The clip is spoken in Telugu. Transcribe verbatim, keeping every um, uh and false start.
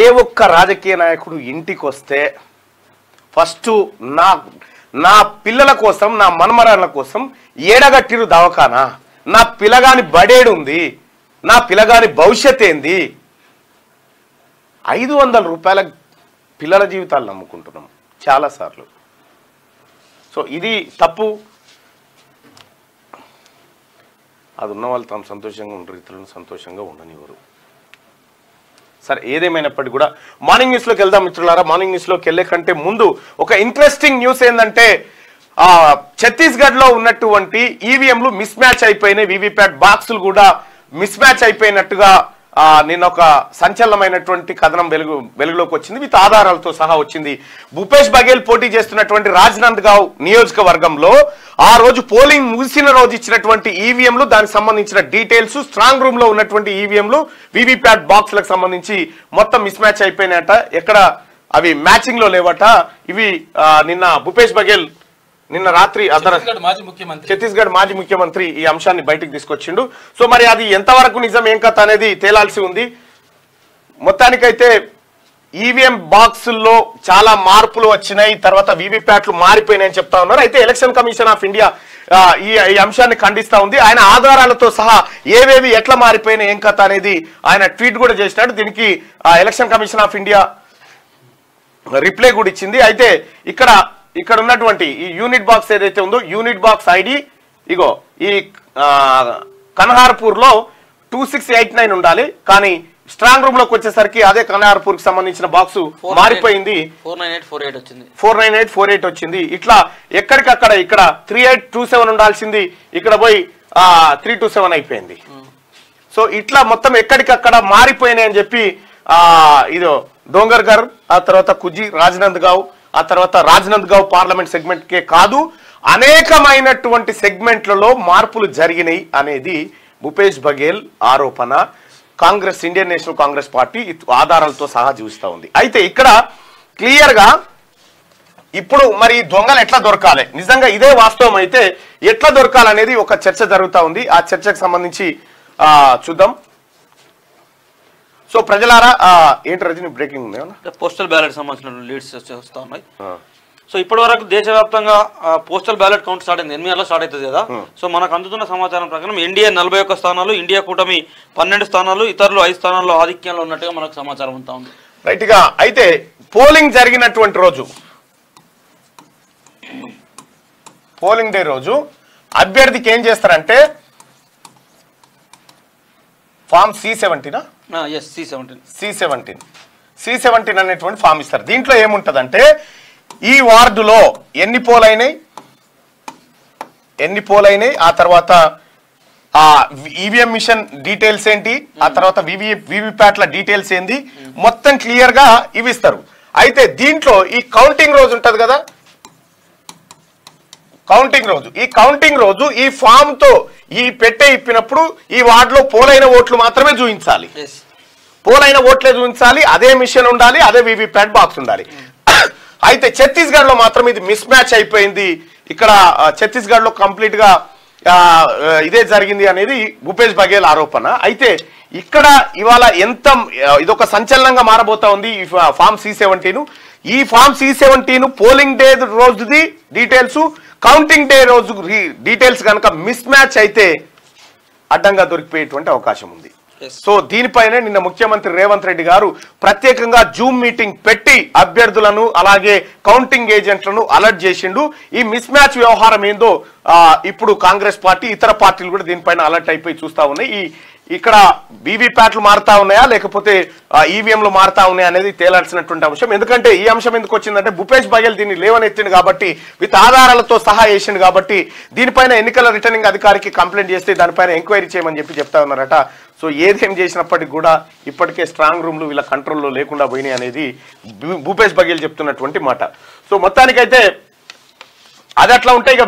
ఏ ఒక్క రాజకీయ నాయకుడు ఇంటికి వస్తే ఫస్ట్ నా నా పిల్లల కోసం, నా మనమరాళ్ళ కోసం ఏడగట్టిరు దవాఖానా, నా పిల్లగాని బడేడుంది, నా పిల్లగాని భవిష్యత్ ఏంది, ఐదు వందల రూపాయల పిల్లల జీవితాలు నమ్ముకుంటున్నాం చాలాసార్లు. సో ఇది తప్పు. అది ఉన్న వాళ్ళు తాము సంతోషంగా ఉండరు, ఇతరులను సంతోషంగా ఉండనివ్వరు. సరే, ఏదేమైనప్పటికీ కూడా మార్నింగ్ న్యూస్లోకి వెళ్దాం మిత్రులారా. మార్నింగ్ న్యూస్లోకి వెళ్ళే కంటే ముందు ఒక ఇంట్రెస్టింగ్ న్యూస్ ఏంటంటే, ఛత్తీస్గఢ్లో ఉన్నటువంటి ఈవీఎంలు మిస్ మ్యాచ్ అయిపోయినాయి, వీవీప్యాట్ బాక్సులు కూడా మిస్ మ్యాచ్ అయిపోయినట్టుగా నిన్న ఒక సంచలనమైనటువంటి కథనం వెలుగు వెలుగులోకి వచ్చింది. విత్ ఆధారాలతో సహా వచ్చింది. భూపేష్ బఘేల్ పోటీ చేస్తున్నటువంటి రాజనందగావ్ నియోజకవర్గంలో ఆ రోజు పోలింగ్ ముగిసిన రోజు ఇచ్చినటువంటి ఈవీఎంలు, దానికి సంబంధించిన డీటెయిల్స్, స్ట్రాంగ్ రూమ్ లో ఉన్నటువంటి ఈవీఎంలు వీవీప్యాట్ బాక్స్లకు సంబంధించి మొత్తం మిస్ మ్యాచ్ అయిపోయినాయట. ఎక్కడ అవి మ్యాచింగ్ లో లేవట. ఇవి నిన్న భూపేష్ బఘేల్ నిన్న రాత్రి ఛత్తీస్గఢ్ మాజీ ముఖ్యమంత్రి ఈ అంశాన్ని బయటకు తీసుకొచ్చిండు. సో మరి అది ఎంతవరకు నిజం, ఏం కథ అనేది తేలాల్సి ఉంది. మొత్తానికైతే ఈవీఎం బాక్సుల్లో చాలా మార్పులు వచ్చినాయి, తర్వాత వీవీప్యాట్లు మారిపోయినాయని చెప్తా ఉన్నారు. అయితే ఎలక్షన్ కమిషన్ ఆఫ్ ఇండియా ఈ ఈ అంశాన్ని ఖండిస్తూ ఉంది. ఆయన ఆధారాలతో సహా ఏవేవి ఎట్లా మారిపోయినాయి, ఏం కథ అనేది ఆయన ట్వీట్ కూడా చేసినాడు. దీనికి election commission of India reply కూడా ఇచ్చింది. అయితే ఇక్కడ ఇక్కడ ఉన్నటువంటి ఈ యూనిట్ బాక్స్ ఏదైతే ఉందో, యూనిట్ బాక్స్ ఐడి ఇగో ఈ కన్హార్పూర్లో టూ సిక్స్ ఎయిట్ నైన్ ఉండాలి, కానీ స్ట్రాంగ్ రూమ్ లోకి వచ్చేసరికి అదే కన్హార్పూర్ కి సంబంధించిన బాక్స్ మారిపోయింది, four nine eight four eight వచ్చింది four nine eight four eight వచ్చింది ఇట్లా ఎక్కడికక్కడ ఇక్కడ త్రీ ఎయిట్ టూ సెవెన్ ఉండాల్సింది ఇక్కడ పోయి త్రీ టూ సెవెన్ అయిపోయింది. సో ఇట్లా మొత్తం ఎక్కడికక్కడ మారిపోయినాయి అని చెప్పి ఇదో డోంగర్ఘర్, ఆ తర్వాత కుజీ, రాజనందగావ్, ఆ తర్వాత రాజనందగావ్ పార్లమెంట్ సెగ్మెంట్కే కాదు అనేకమైనటువంటి సెగ్మెంట్లలో మార్పులు జరిగినాయి అనేది భూపేష్ బఘేల్ ఆరోపణ. Congress, Indian national Congress party ఆధారాలతో సహా చూస్తూ ఉంది. అయితే ఇక్కడ క్లియర్గా ఇప్పుడు మరి దొంగలు ఎట్లా దొరకాలి, నిజంగా ఇదే వాస్తవం అయితే ఎట్లా దొరకాలనేది ఒక చర్చ జరుగుతూ ఉంది. ఆ చర్చకు సంబంధించి చూద్దాం. సో ప్రజలారా, ఏంటి రజనీ బ్రేకింగ్ ఉంది, పోస్టల్ బ్యాలెట్ సంబంధించిన లీడ్స్ వస్తూ ఉన్నాయి. సో ఇప్పటి వరకు దేశవ్యాప్తంగా పోస్టల్ బ్యాలెట్ కౌంట్ స్టార్ట్ అయింది, ఎనిమిది నెలలో స్టార్ట్ అవుతుంది కదా. సో మనకు అందుతున్న సమాచారం ప్రకారం ఎన్డీఏ నలభై ఒక్క స్థానాలు, ఇండియా కూటమి పన్నెండు స్థానాలు, ఇతరులు ఐదు స్థానాల్లో ఆధిక్యంలో ఉన్నట్టుగా మనకు సమాచారం ఉంటా ఉంది. రైట్గా, అయితే పోలింగ్ జరిగినటువంటి రోజు, పోలింగ్ డే రోజు అభ్యర్థికి ఏం చేస్తారంటే ఫామ్ సి సెవెంటీనా C seventeen C seventeen C seventeen అనేటువంటి ఫామ్ ఇస్తారు. దీంట్లో ఏముంటుందంటే ఈ వార్డులో ఎన్ని పోల్ అయినాయి, ఎన్ని పోల్ అయినాయి, ఆ తర్వాత ఈవీఎం మిషన్ డీటెయిల్స్ ఏంటి, ఆ తర్వాత వివి వివిప్యాట్ల డీటెయిల్స్ ఏంటి, మొత్తం క్లియర్గా ఇవి ఇస్తారు. అయితే దీంట్లో ఈ కౌంటింగ్ రోజు ఉంటుంది కదా, కౌంటింగ్ రోజు, ఈ కౌంటింగ్ రోజు ఈ ఫామ్ తో ఈ పెట్టే ఇప్పినప్పుడు ఈ వార్డులో పోలైన ఓట్లు మాత్రమే చూపించాలి, పోలైన ఓట్లే చూపించాలి, అదే మిషన్ ఉండాలి, అదే వీవీప్యాట్ బాక్స్ ఉండాలి. అయితే ఛత్తీస్గఢ్ లో మాత్రం ఇది మిస్ మ్యాచ్ అయిపోయింది. ఇక్కడ ఛత్తీస్గఢ్ లో కంప్లీట్ గా ఇదే జరిగింది అనేది భూపేష్ బఘేల్ ఆరోపణ. అయితే ఇక్కడ ఇవాళ ఎంత ఇదొక సంచలనంగా మారబోతా ఉంది ఈ ఫామ్ సి సెవెంటీన్. ఈ form C seventeen polling day రోజుది డీటెయిల్స్, కౌంటింగ్ డే రోజు డీటెయిల్స్ కనుక మిస్ మ్యాచ్ అయితే అడ్డంగా దొరికిపోయేటువంటి అవకాశం ఉంది. సో దీనిపైనే నిన్న ముఖ్యమంత్రి రేవంత్ రెడ్డి గారు ప్రత్యేకంగా జూమ్ మీటింగ్ పెట్టి అభ్యర్థులను అలాగే కౌంటింగ్ ఏజెంట్లను అలర్ట్ చేసిండు. ఈ మిస్ మ్యాచ్ వ్యవహారం ఏందో ఇప్పుడు కాంగ్రెస్ పార్టీ, ఇతర పార్టీలు కూడా దీనిపైన అలర్ట్ అయిపోయి చూస్తూ ఉన్నాయి. ఈ ఇక్కడ వీవీప్యాట్లు మారుతా ఉన్నాయా లేకపోతే ఈవీఎంలు మారుతా ఉన్నాయా అనేది తేలాల్సినటువంటి అంశం. ఎందుకంటే ఈ అంశం ఎందుకు వచ్చిందంటే భూపేష్ బఘేల్ దీన్ని లేవనెత్తిండు కాబట్టి, విత్ ఆధారాలతో సహా వేసిండు కాబట్టి, దీనిపైన ఎన్నికల రిటర్నింగ్ అధికారికి కంప్లైంట్ చేస్తే దానిపైన ఎంక్వైరీ చేయమని చెప్పి చెప్తా ఉన్నారట. సో ఏదేం చేసినప్పటికీ కూడా ఇప్పటికే స్ట్రాంగ్ రూమ్లు వీళ్ళ కంట్రోల్లో లేకుండా పోయినాయి అనేది భూపేష్ బఘేల్ చెప్తున్నటువంటి మాట. సో మొత్తానికైతే అది అట్లా ఉంటాయి.